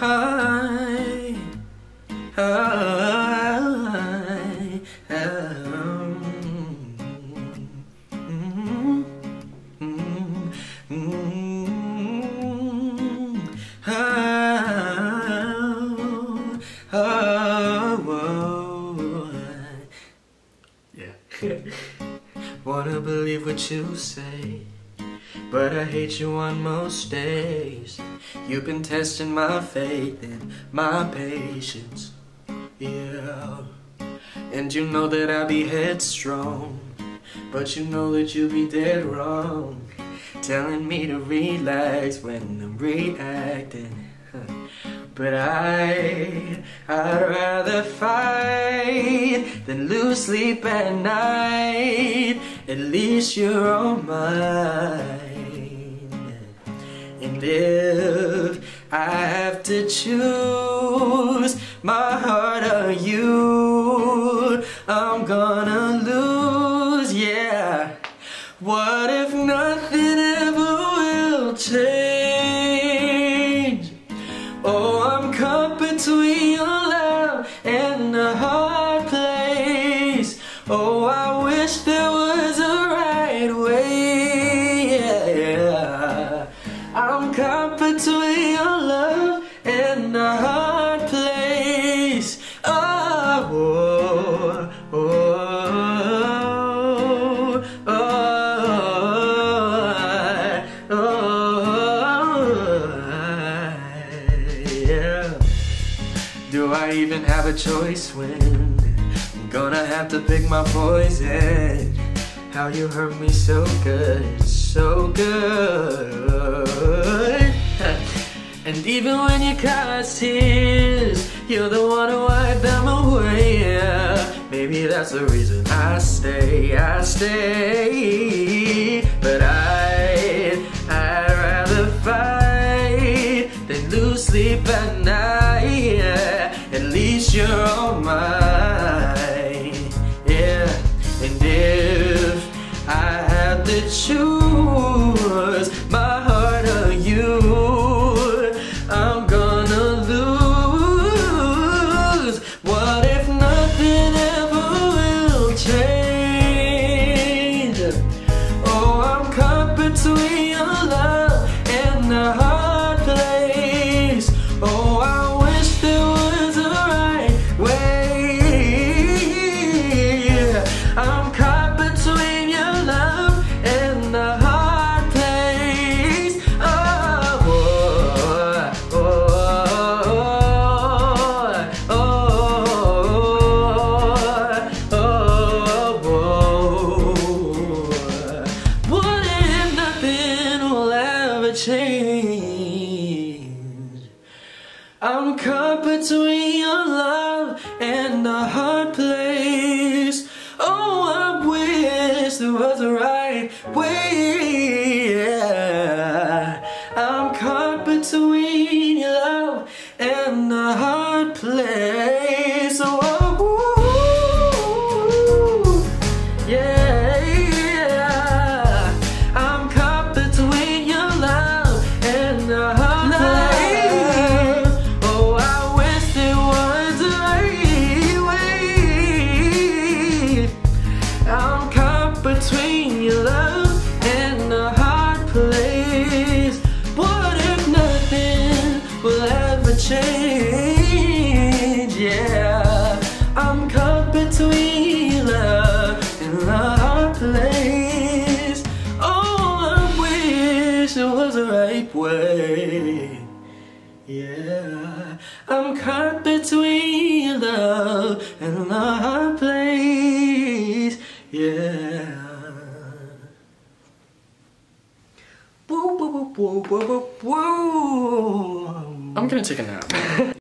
high, high, yeah. Wanna believe what you say, but I hate you on most days. You've been testing my faith and my patience, yeah. And you know that I be headstrong, but you know that you be dead wrong, telling me to relax when I'm reacting. But I'd rather fight than lose sleep at night. At least you're on mine. And if I have to choose my heart or you, I'm gonna lose, yeah. What if nothing ever will change? Between your love and a hard place. Oh, I wish there was a right way, yeah. I'm caught between your love and a hard place. Oh, oh, oh, oh, oh, oh, yeah. Do I even have a choice when I'm gonna have to pick my poison? How you hurt me so good, so good. And even when you cause tears, you're the one to wipe them away, yeah. Maybe that's the reason I stay, I stay. But I'd rather fight than lose sleep at night, yeah. At least you're all mine, yeah. And if I had to choose my heart or you, I'm gonna lose. What if nothing ever will change? Oh, I'm caught between your love and a hard place. Oh, I change. I'm caught between your love and a hard place. Oh, I wish there was a right way, yeah. I'm caught between your love and a hard place. Oh, yeah. Between your love and a hard place. What if nothing will ever change? Yeah, I'm caught between your love and a hard place. Oh, I wish it was the right way. Yeah, I'm caught between your love and a hard place. Yeah. Whoa, whoa, whoa, whoa, whoa, whoa. I'm gonna take a nap.